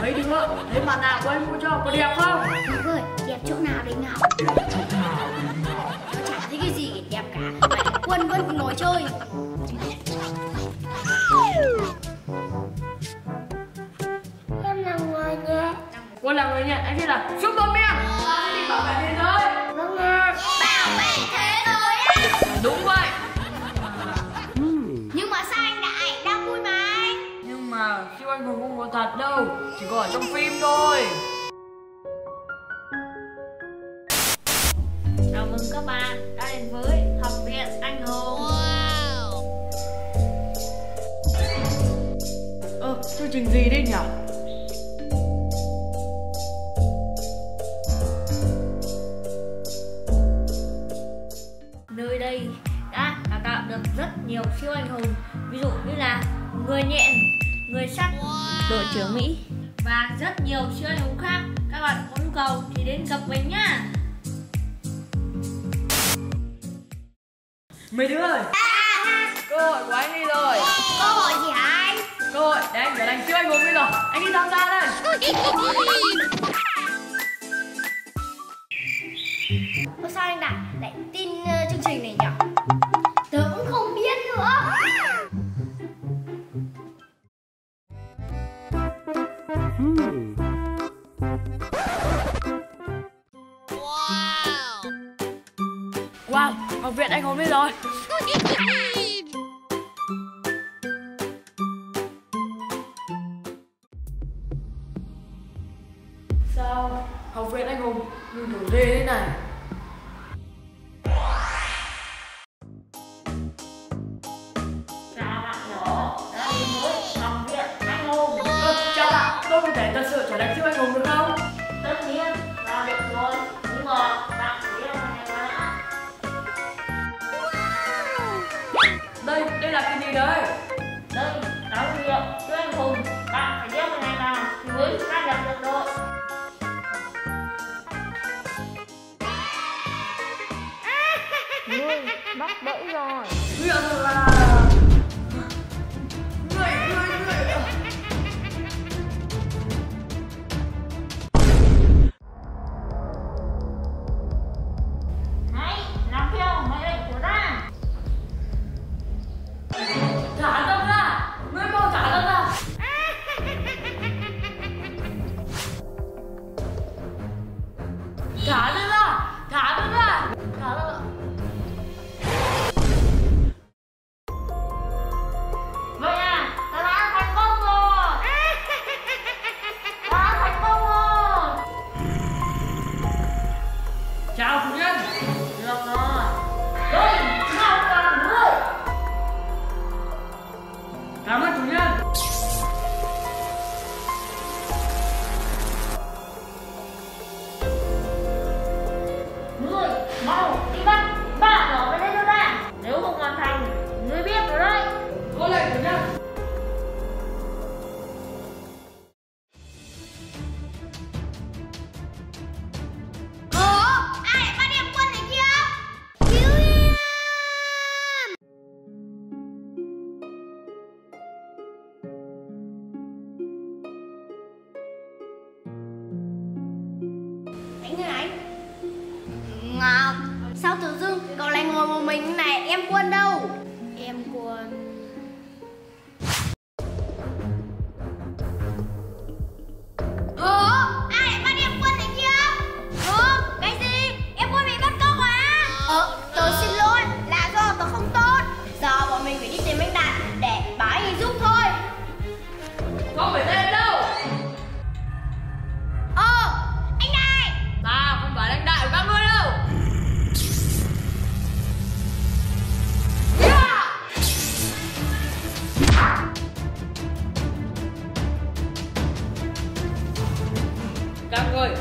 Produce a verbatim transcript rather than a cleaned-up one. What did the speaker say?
Thấy đúng không? Thế mặt nào của em mua cho có đẹp không? Đúng rồi, đẹp chỗ nào đấy nào. Đẹp chỗ nào đấy nào. Nó chả thấy cái gì đẹp cả. Mày Quân Quân ngồi chơi. Em là người nhé. Quân là người nhé, anh biết là giúp tôi mẹ. Anh đi bảo vệ thế thôi. Vâng ạ. Bảo vệ thế rồi á. Đúng vậy. Nhưng mà sao anh đại đang vui mà anh? Nhưng mà siêu anh hùng không có thật đâu. Chỉ có ở trong phim thôi. Chào mừng các bạn đã đến với Học Viện Anh Hùng. Wow. Ơ, ờ, chương trình gì đấy nhỉ? Nhiều siêu anh hùng, ví dụ như là người nhện, người sắt, wow, đội trưởng Mỹ và rất nhiều siêu anh hùng khác. Các bạn có nhu cầu thì đến gặp mình nhá. Mấy đứa ơi, à, cơ hội của anh đi rồi. Cơ hội gì hả anh? Cơ hội để anh trở thành siêu anh hùng đi rồi. Anh đi tham gia đây. Sao anh đã lại tin uh, chương trình này nhỉ? Tớ cũng không biết nữa. Wow. Wow, Học Viện Anh Hùng đi rồi. Sao Học Viện Anh Hùng như đồ dê thế này? Bắt bẫy rồi. Chuyện là người, người, người. Này, làm theo mệnh lệnh của ta. Thả tâm ra, người mau thả tâm ra. Thả tâm ra, thả tâm ra, thả tâm ra. Ngọc, sao tự dưng cậu lại ngồi một mình này? Em Quân đâu? Em Quân... Các người